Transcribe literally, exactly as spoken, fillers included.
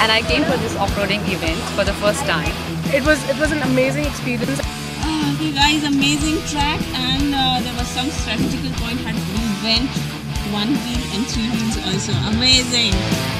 And I came for this off-roading event for the first time. It was it was an amazing experience. Uh, the guys, amazing track, and uh, there was some strategical point that we went one wheel and three wheels also. Amazing.